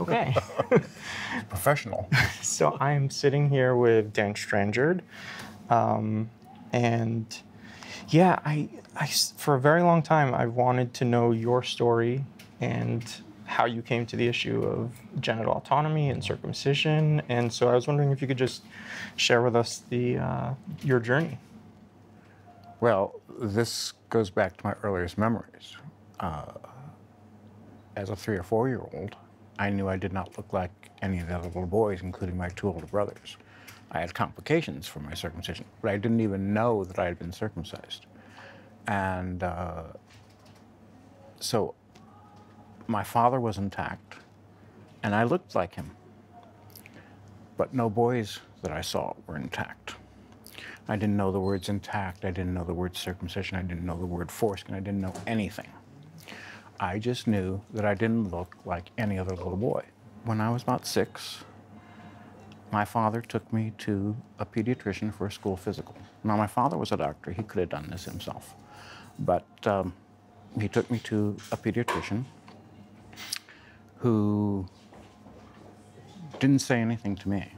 Okay. Professional. So I'm sitting here with Dan Strandjord, and yeah, I for a very long time I wanted to know your story and how you came to the issue of genital autonomy and circumcision, and so I was wondering if you could just share with us the your journey. Well, this goes back to my earliest memories. As a 3- or 4-year-old, I knew I did not look like any of the other little boys, including my 2 older brothers. I had complications from my circumcision, but I didn't even know that I had been circumcised. And so my father was intact, and I looked like him. But no boys that I saw were intact. I didn't know the words intact, I didn't know the word circumcision, I didn't know the word foreskin, I didn't know anything. I just knew that I didn't look like any other little boy. When I was about 6, my father took me to a pediatrician for a school physical. Now, my father was a doctor. He could have done this himself. But he took me to a pediatrician who didn't say anything to me.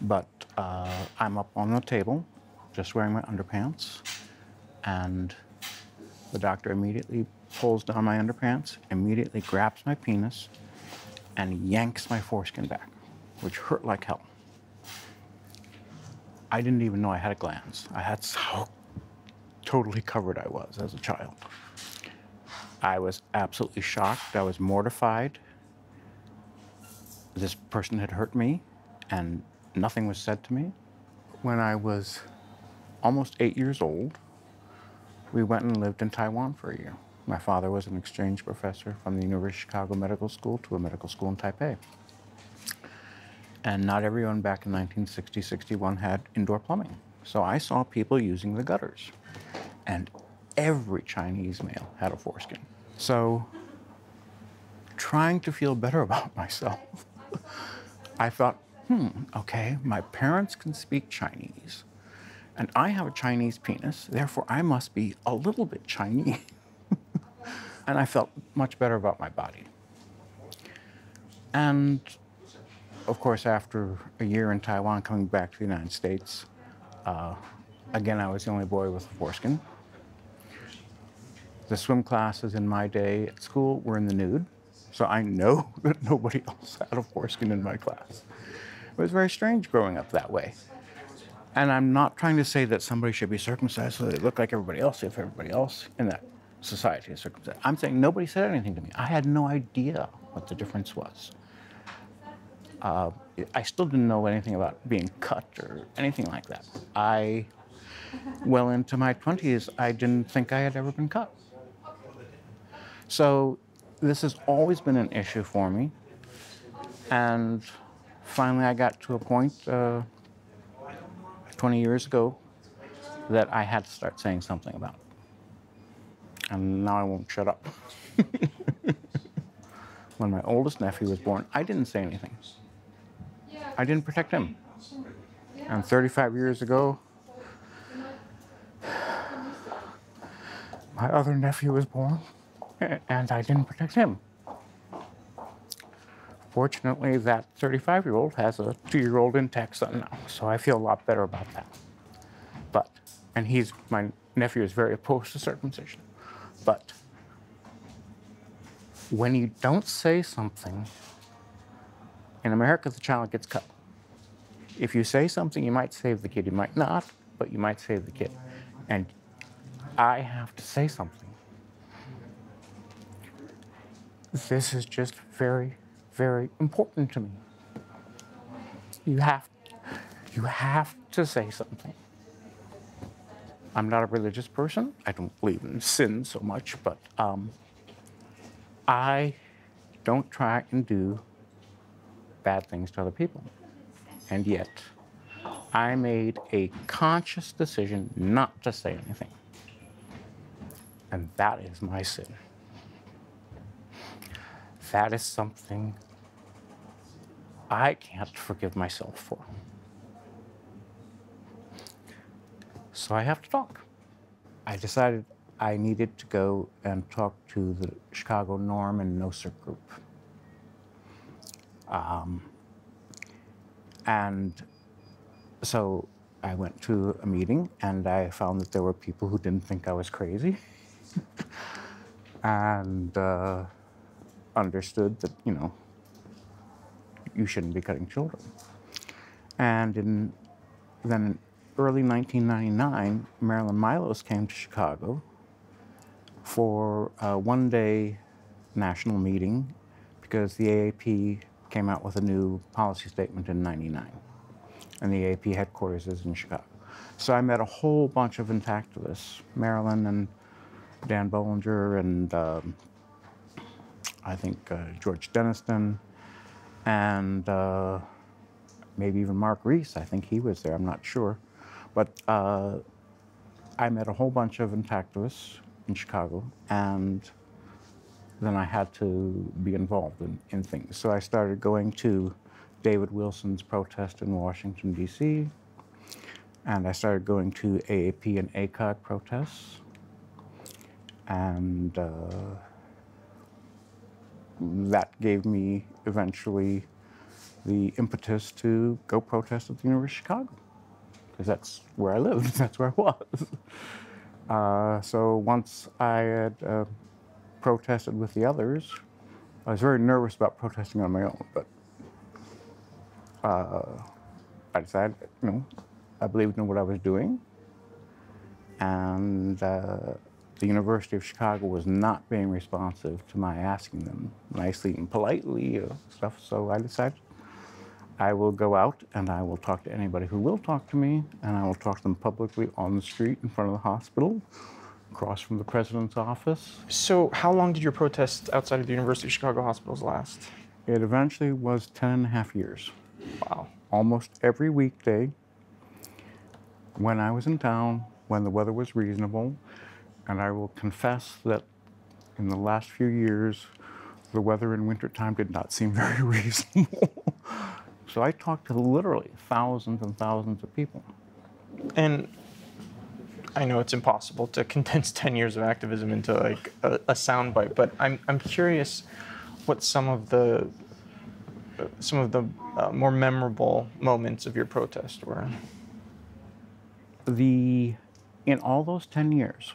But I'm up on the table, just wearing my underpants, and the doctor immediately pulls down my underpants, immediately grabs my penis, and yanks my foreskin back, which hurt like hell. I didn't even know I had a glands. That's how totally covered I was as a child. I was absolutely shocked. I was mortified. This person had hurt me, and nothing was said to me. When I was almost 8 years old, we went and lived in Taiwan for a year. My father was an exchange professor from the University of Chicago Medical School to a medical school in Taipei. And not everyone back in 1960, 61 had indoor plumbing. So I saw people using the gutters. And every Chinese male had a foreskin. So trying to feel better about myself, I thought, okay, my parents can speak Chinese. And I have a Chinese penis, therefore I must be a little bit Chinese. And I felt much better about my body. And of course, after a year in Taiwan, coming back to the United States, again, I was the only boy with a foreskin. The swim classes in my day at school were in the nude, so I know that nobody else had a foreskin in my class. It was very strange growing up that way. And I'm not trying to say that somebody should be circumcised so they look like everybody else, if everybody else in that society is circumcised. I'm saying nobody said anything to me. I had no idea what the difference was. I still didn't know anything about being cut or anything like that. Well into my 20s, I didn't think I had ever been cut. So this has always been an issue for me. And finally, I got to a point 20 years ago that I had to start saying something about it. And now I won't shut up. When my oldest nephew was born, I didn't say anything. I didn't protect him. And 35 years ago, my other nephew was born, and I didn't protect him. Fortunately, that 35-year-old has a 2-year-old intact son now, so I feel a lot better about that. But, and my nephew is very opposed to circumcision, but when you don't say something, in America, the child gets cut. If you say something, you might save the kid. You might not, but you might save the kid. And I have to say something. This is just very, very important to me. You have to say something. I'm not a religious person. I don't believe in sin so much, but I don't try and do bad things to other people. And yet, I made a conscious decision not to say anything. And that is my sin. That is something I can't forgive myself for. So I have to talk. I decided I needed to go and talk to the Chicago Norm and No Circ group. And so I went to a meeting and I found that there were people who didn't think I was crazy and understood that, you know, you shouldn't be cutting children. And then early 1999, Marilyn Milos came to Chicago for a one-day national meeting because the AAP came out with a new policy statement in 99, and the AAP headquarters is in Chicago. So I met a whole bunch of intactivists, Marilyn and Dan Bollinger and I think George Denniston and maybe even Mark Reese. I think he was there, I'm not sure. But I met a whole bunch of intactivists in Chicago, and then I had to be involved in things. So I started going to David Wilson's protest in Washington, D.C., and I started going to AAP and ACOG protests, and that gave me eventually the impetus to go protest at the University of Chicago, because that's where I lived, that's where I was. So once I had protested with the others, I was very nervous about protesting on my own, but I decided, you know, I believed in what I was doing, and the University of Chicago was not being responsive to my asking them nicely and politely stuff, so I decided I will go out and I will talk to anybody who will talk to me, and I will talk to them publicly on the street in front of the hospital, across from the president's office. So how long did your protest outside of the University of Chicago hospitals last? It eventually was 10.5 years. Wow. Almost every weekday, when I was in town, when the weather was reasonable, and I will confess that in the last few years, the weather in wintertime did not seem very reasonable. So I talked to literally thousands and thousands of people. And I know it's impossible to condense 10 years of activism into like a soundbite, but I'm curious what some of the more memorable moments of your protest were. In all those 10 years,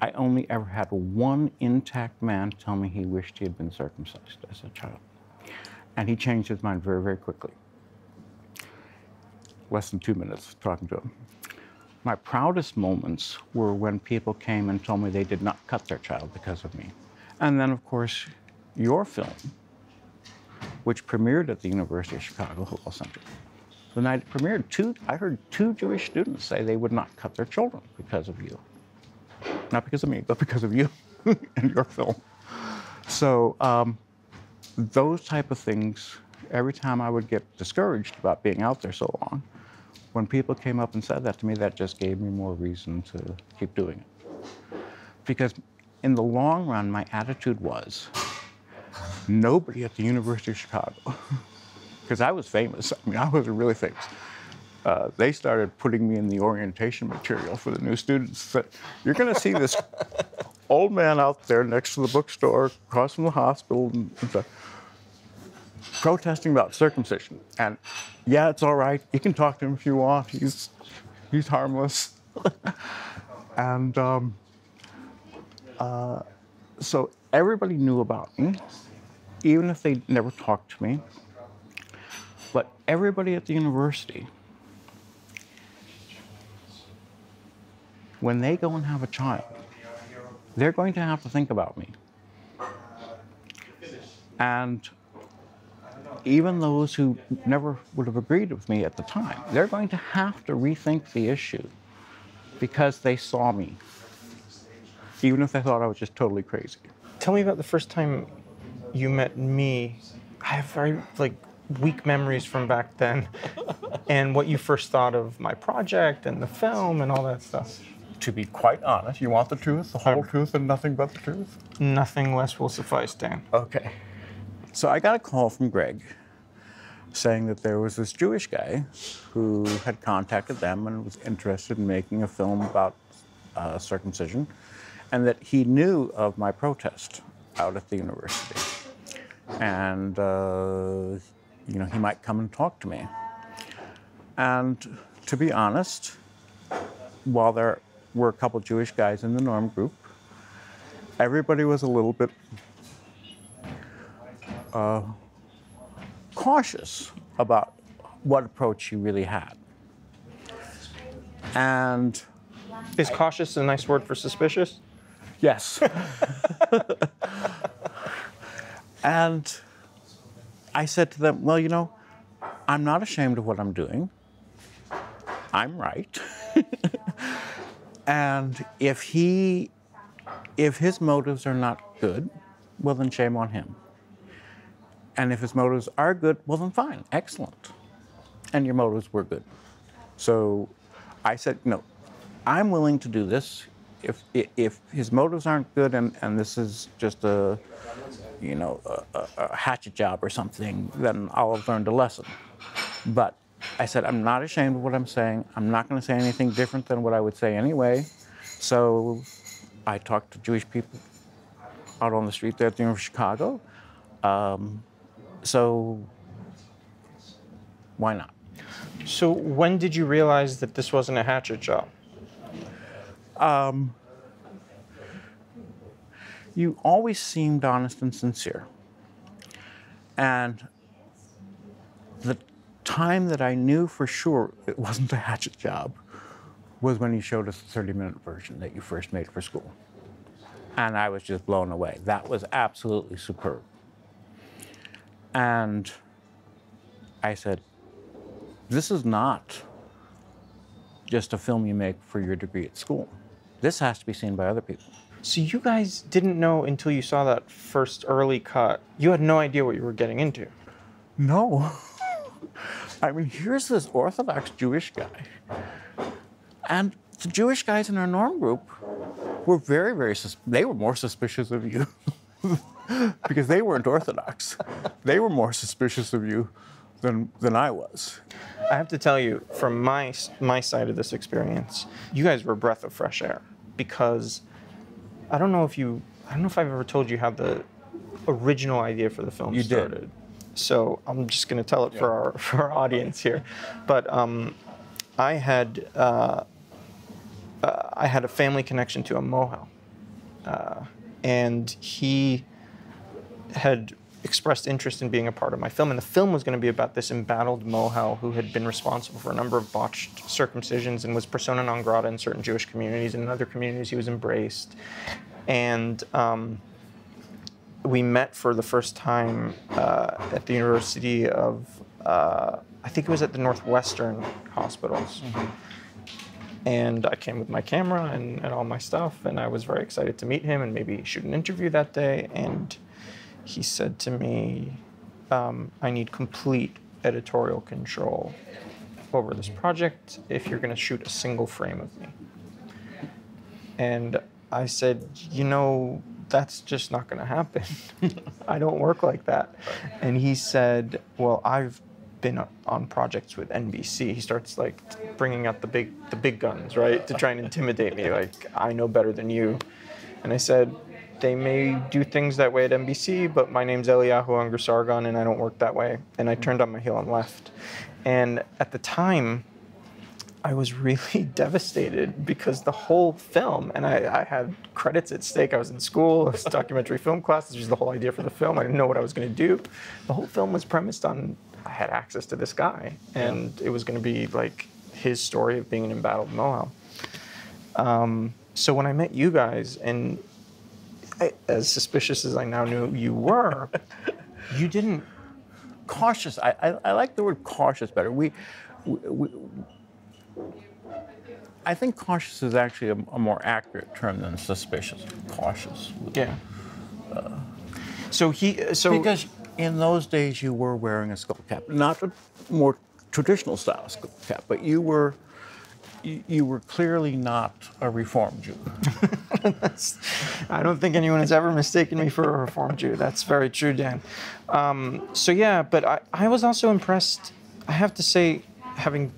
I only ever had one intact man tell me he wished he had been circumcised as a child. And he changed his mind very, very quickly. Less than 2 minutes talking to him. My proudest moments were when people came and told me they did not cut their child because of me. And then, of course, your film, which premiered at the University of Chicago Medical Center. The night it premiered, I heard 2 Jewish students say they would not cut their children because of you. Not because of me, but because of you and your film. So, those type of things, every time I would get discouraged about being out there so long, when people came up and said that to me, that just gave me more reason to keep doing it. Because in the long run, my attitude was, nobody at the University of Chicago, because I was famous, I mean, I was really famous. They started putting me in the orientation material for the new students. So you're going to see this old man out there next to the bookstore, across from the hospital, and protesting about circumcision. And yeah, it's all right. You can talk to him if you want. He's harmless. And so everybody knew about me, even if they never talked to me. But everybody at the university, when they go and have a child, they're going to have to think about me. And even those who never would have agreed with me at the time, they're going to have to rethink the issue because they saw me, even if they thought I was just totally crazy. Tell me about the first time you met me. I have very, weak memories from back then, and what you first thought of my project and the film and all that stuff. To be quite honest, you want the truth, the whole truth, and nothing but the truth? Nothing less will suffice, Dan. Okay. So I got a call from Greg saying that there was this Jewish guy who had contacted them and was interested in making a film about circumcision, and that he knew of my protest out at the university. and you know, he might come and talk to me. And to be honest, while there were a couple Jewish guys in the norm group, everybody was a little bit cautious about what approach he really had. And is cautious a nice word for suspicious? Yes. And I said to them, well, you know, I'm not ashamed of what I'm doing. I'm right. And if his motives are not good, well, then shame on him. And if his motives are good, well, then fine, excellent. And your motives were good. So I said, no, I'm willing to do this. If his motives aren't good and this is just a, you know, a hatchet job or something, then I'll have learned a lesson. But I said, I'm not ashamed of what I'm saying. I'm not going to say anything different than what I would say anyway. So I talked to Jewish people out on the street there at the University of Chicago. So why not? So when did you realize that this wasn't a hatchet job? You always seemed honest and sincere. And the time that I knew for sure it wasn't a hatchet job was when you showed us the 30-minute version that you first made for school. And I was just blown away. That was absolutely superb. And I said, this is not just a film you make for your degree at school. This has to be seen by other people. So you guys didn't know until you saw that first early cut. You had no idea what you were getting into. No. I mean, here's this Orthodox Jewish guy. And the Jewish guys in our norm group were very, very, they were more suspicious of you because they weren't Orthodox. They were more suspicious of you than I was. I have to tell you, from my side of this experience, you guys were a breath of fresh air because I don't know if I've ever told you how the original idea for the film started. You did. So I'm just going to tell it for our audience here. But I had a family connection to a mohel, and he had expressed interest in being a part of my film. And the film was going to be about this embattled mohel who had been responsible for a number of botched circumcisions and was persona non grata in certain Jewish communities. And in other communities, he was embraced. And we met for the first time at the University of, I think it was at the Northwestern Hospitals. Mm-hmm. And I came with my camera and all my stuff. And I was very excited to meet him and maybe shoot an interview that day. And he said to me, I need complete editorial control over this project if you're going to shoot a single frame of me. And I said, you know, that's just not going to happen. I don't work like that. And he said, well, I've been on projects with NBC. He starts like bringing out the big guns, right, to try and intimidate me. Like, I know better than you. And I said, they may do things that way at NBC, but my name's Eliyahu Ungar-Sargon, and I don't work that way. And I turned on my heel and left. And at the time, I was really devastated because the whole film, and I had credits at stake. I was in school, it was documentary film class. This was the whole idea for the film. I didn't know what I was going to do. The whole film was premised on I had access to this guy, and it was going to be like his story of being an embattled mohel. So when I met you guys, and as suspicious as I now knew you were, you didn't cautious. I like the word cautious better. I think cautious is actually a more accurate term than suspicious. Cautious. Yeah. Because in those days you were wearing a skull cap, not a more traditional style skull cap, but you were clearly not a Reformed Jew. I don't think anyone has ever mistaken me for a Reformed Jew. That's very true, Dan. So yeah, but I was also impressed, I have to say, having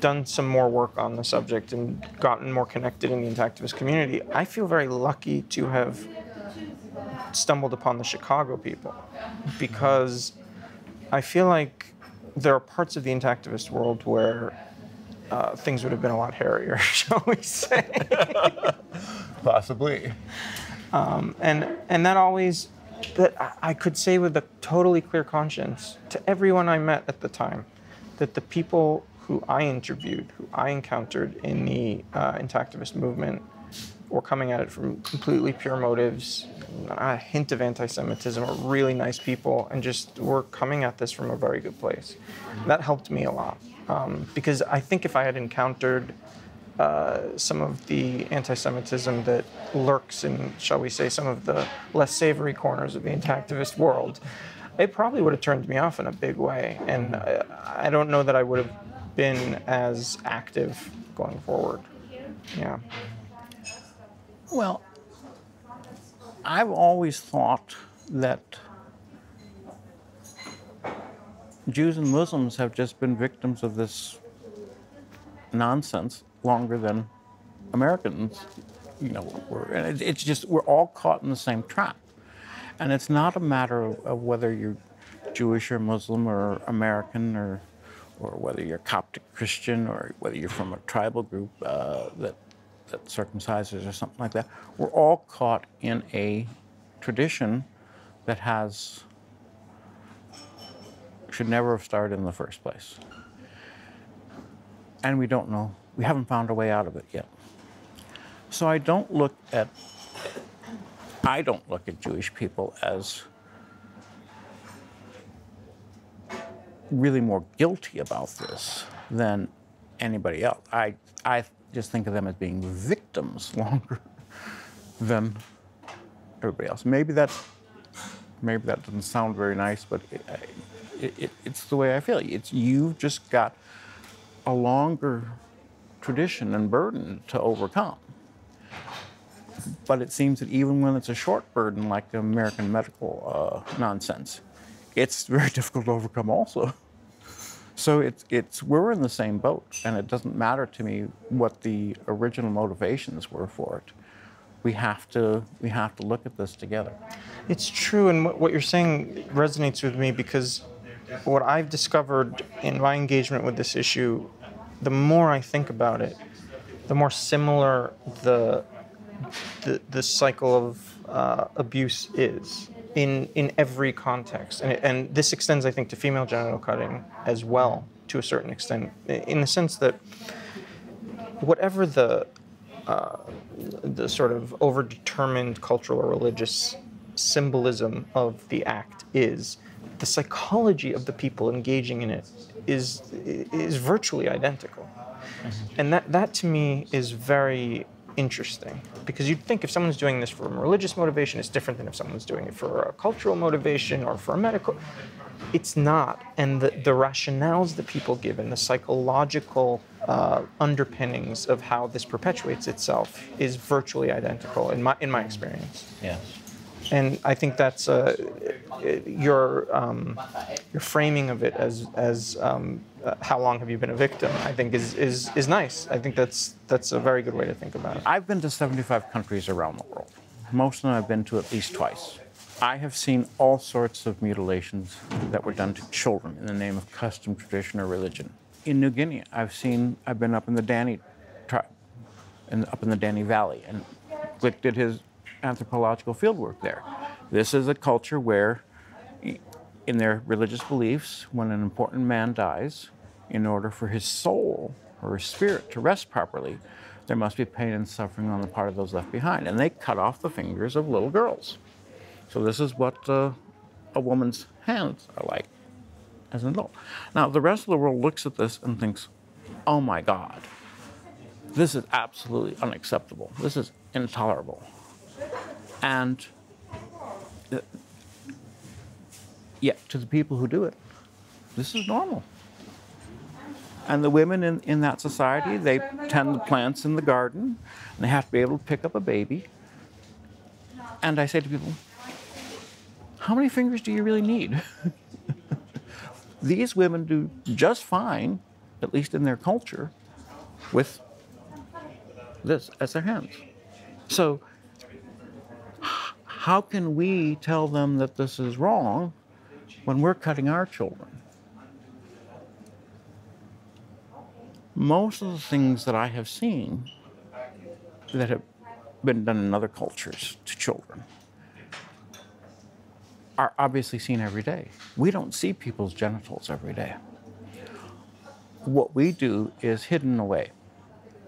done some more work on the subject and gotten more connected in the activist community, I feel very lucky to have stumbled upon the Chicago people, because I feel like there are parts of the intactivist world where things would have been a lot hairier, shall we say? Possibly. And that always, that I could say with a totally clear conscience to everyone I met at the time, that the people who I interviewed, who I encountered in the intactivist movement, were coming at it from completely pure motives, a hint of anti-Semitism, were really nice people, and just were coming at this from a very good place. That helped me a lot, because I think if I had encountered some of the anti-Semitism that lurks in, shall we say, some of the less savory corners of the intactivist world, it probably would have turned me off in a big way. And I don't know that I would have been as active going forward. Yeah. Well, I've always thought that Jews and Muslims have just been victims of this nonsense longer than Americans, you know, it's just, we're all caught in the same trap. And it's not a matter of whether you're Jewish or Muslim or American, or whether you're Coptic Christian, or whether you're from a tribal group that circumcises or something like that. We're all caught in a tradition that should never have started in the first place. And we don't know. We haven't found a way out of it yet. So I don't look at Jewish people as really more guilty about this than anybody else. I just think of them as being victims longer than everybody else. Maybe that doesn't sound very nice, but it's the way I feel. You've just got a longer tradition and burden to overcome. But it seems that even when it's a short burden, like the American medical nonsense, it's very difficult to overcome also. So we're in the same boat, and it doesn't matter to me what the original motivations were for it. We have to look at this together. It's true, and what you're saying resonates with me, because what I've discovered in my engagement with this issue, the more I think about it, the more similar the cycle of abuse is. In every context, and this extends, I think, to female genital cutting as well, to a certain extent, in the sense that whatever the sort of overdetermined cultural or religious symbolism of the act is, the psychology of the people engaging in it is virtually identical, and that to me is very interesting, because you'd think if someone's doing this for a religious motivation, it's different than if someone's doing it for a cultural motivation or for a medical. It's not, and the rationales that people give and the psychological underpinnings of how this perpetuates itself is virtually identical in my experience. Yes, and I think that's your framing of it as how long have you been a victim, I think is nice. I think that's a very good way to think about it. I've been to 75 countries around the world. Most of them I've been to at least twice. I have seen all sorts of mutilations that were done to children in the name of custom, tradition, or religion. In New Guinea, I've been up in the Dani tribe, and up in the Dani Valley, and Glick did his anthropological fieldwork there. This is a culture where, in their religious beliefs, when an important man dies, in order for his soul or his spirit to rest properly, there must be pain and suffering on the part of those left behind. And they cut off the fingers of little girls. So this is what a woman's hands are like as an adult. Now, the rest of the world looks at this and thinks, oh my God, this is absolutely unacceptable. This is intolerable. And yet, to the people who do it, this is normal. And the women in that society, they tend the plants in the garden, and they have to be able to pick up a baby. And I say to people, how many fingers do you really need? These women do just fine, at least in their culture, with this as their hands. So how can we tell them that this is wrong when we're cutting our children? Most of the things that I have seen that have been done in other cultures to children are obviously seen every day. We don't see people's genitals every day. What we do is hidden away.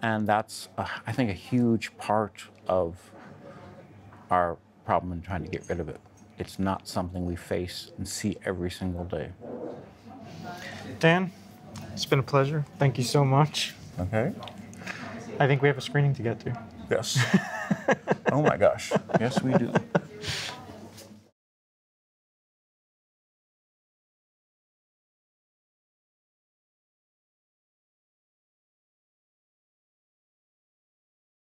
And that's, I think, a huge part of our problem in trying to get rid of it. It's not something we face and see every single day. Dan, it's been a pleasure. Thank you so much. Okay. I think we have a screening to get to. Yes. Oh my gosh. Yes, we do.